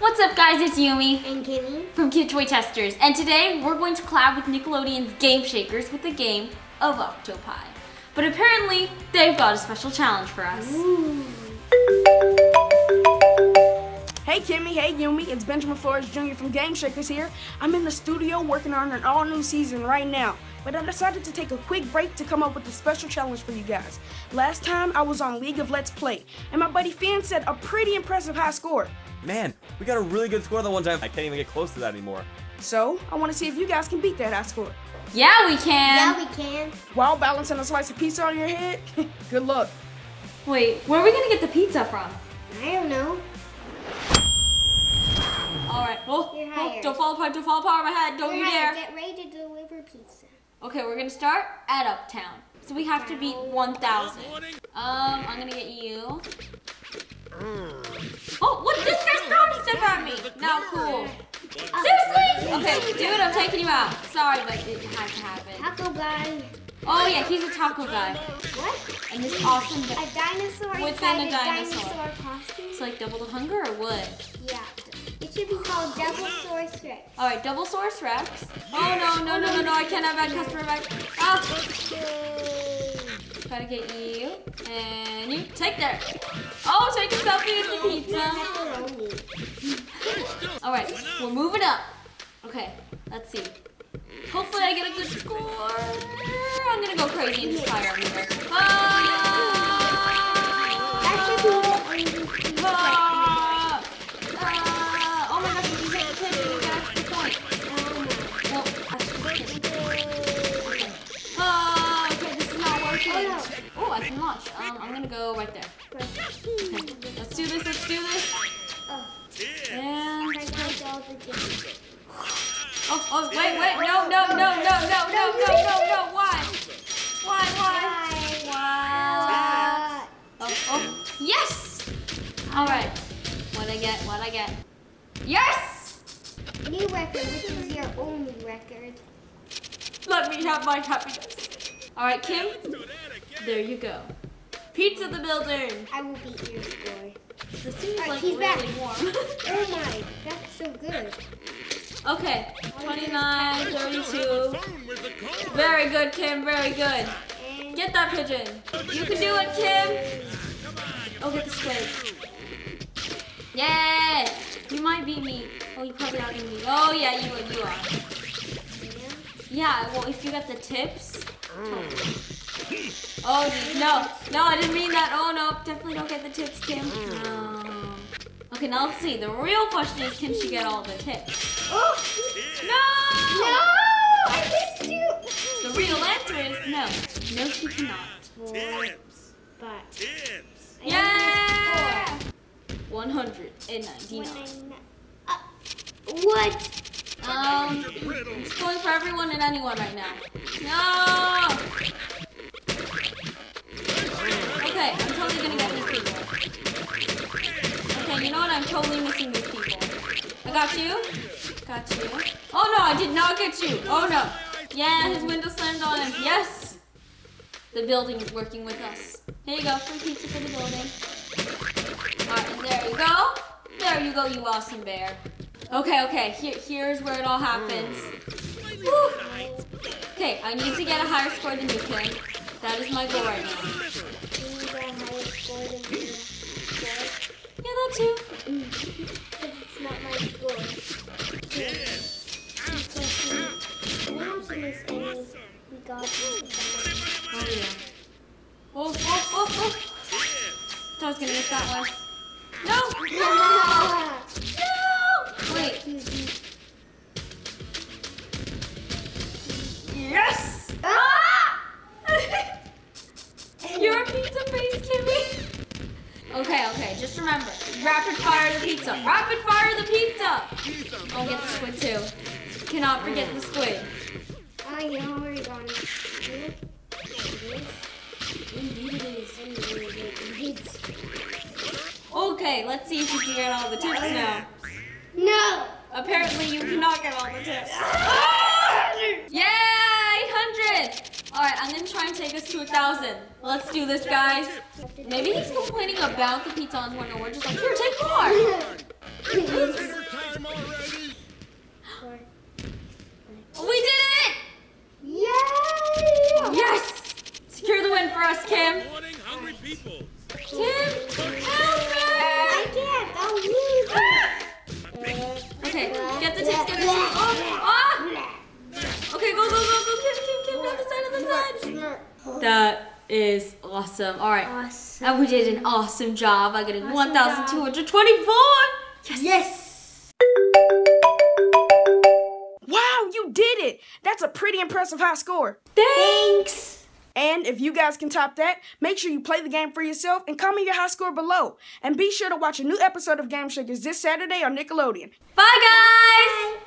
What's up guys, it's Yumi and Kimi from Cute Toy Testers, and today we're going to collab with Nickelodeon's Game Shakers with the game of OctoPie. But apparently, they've got a special challenge for us. Ooh. Hey Kimi, hey Yumi, it's Benjamin Flores Jr. from Game Shakers here. I'm in the studio working on an all new season right now, but I decided to take a quick break to come up with a special challenge for you guys. Last time I was on League of Let's Play, and my buddy Finn set a pretty impressive high score. Man, we got a really good score the one time. I can't even get close to that anymore. So, I want to see if you guys can beat that high score. Yeah, we can. While balancing a slice of pizza on your head, good luck. Wait, where are we going to get the pizza from? I don't know. All right, well, don't fall apart on my head. Don't you dare. Get ready to deliver pizza. Okay, we're going to start at Uptown. So we have to beat 1,000. I'm going to get you. Oh, what? This guy's throwing stuff at me. Not cool. Seriously? Okay, dude, I'm taking you out. Sorry, but it had to happen. Taco guy. Oh yeah, he's a taco guy. What? And this awesome guy. A dinosaur within a dinosaur costume. It's like double the hunger or what? Yeah. It should be called Double Source Rex. All right, Double Source Rex. Oh no! I can't have that customer back. Gotta get you, and you, take there. Oh, take a selfie with the pizza. All right, we're moving up. Okay, let's see. Hopefully I get a good score. I'm gonna go crazy and just fire on here. Oh my gosh, you can't play, you got the point. Well, I should get it. Oh, I can launch. I'm gonna go right there. Okay. Let's do this. And oh, wait, no, why? Oh, yes! Alright, what I get. Yes! New record, which is your only record. Let me have my happiness. Alright, Kim, there you go. Pizza the building! I will beat your score. The soup is like really warm. Oh my, that's so good. Okay, 29, 32. Very good, Kim, very good. Get that pigeon. You can do it, Kim. Oh, get the squid. Yay! You might beat me. Oh, you probably outbeat me. Oh, yeah, you are. Yeah, well, if you got the tips. Oh, geez. No, I didn't mean that. Oh, no, definitely don't get the tips, Kim. Okay, now let's see. The real question is, can she get all the tips? Oh! No! I missed you! The real answer is no. No, she cannot. Tips! But... tips! Yeah! 199. What? It's going for everyone and anyone right now. No! Okay, I'm totally gonna get these people. You know what? I'm totally missing these people. I got you. Oh no, I did not get you. Oh no. Yeah, his window slammed on him. Yes. The building is working with us. Here you go. Free pizza for the building. All right, and there you go. You awesome bear. Okay. Here's where it all happens. Woo. Okay, I need to get a higher score than you can. That is my goal right now. Yeah, that too. Because it's not my score. We got it. Oh, yeah. Oh. I was going to miss that one. No! Wait. Yes! You're a pizza face, Kimmy. Okay, just remember, rapid fire the pizza. Rapid fire the pizza! Oh, get the squid too. Cannot forget the squid. Oh, you already got it. Okay, let's see if you can get all the tips now. No! Apparently you cannot get all the tips. Yay, 100! Alright, I'm gonna try and take us to 1,000. Let's do this, guys. Maybe he's complaining about the pizza on his window. We're just like, here, take more! Oops. Awesome. All right. Awesome. And we did an awesome job. I got an 1,224. Yes. Yes. Wow, you did it. That's a pretty impressive high score. Thanks. And if you guys can top that, make sure you play the game for yourself and comment your high score below. And be sure to watch a new episode of Game Shakers this Saturday on Nickelodeon. Bye, guys!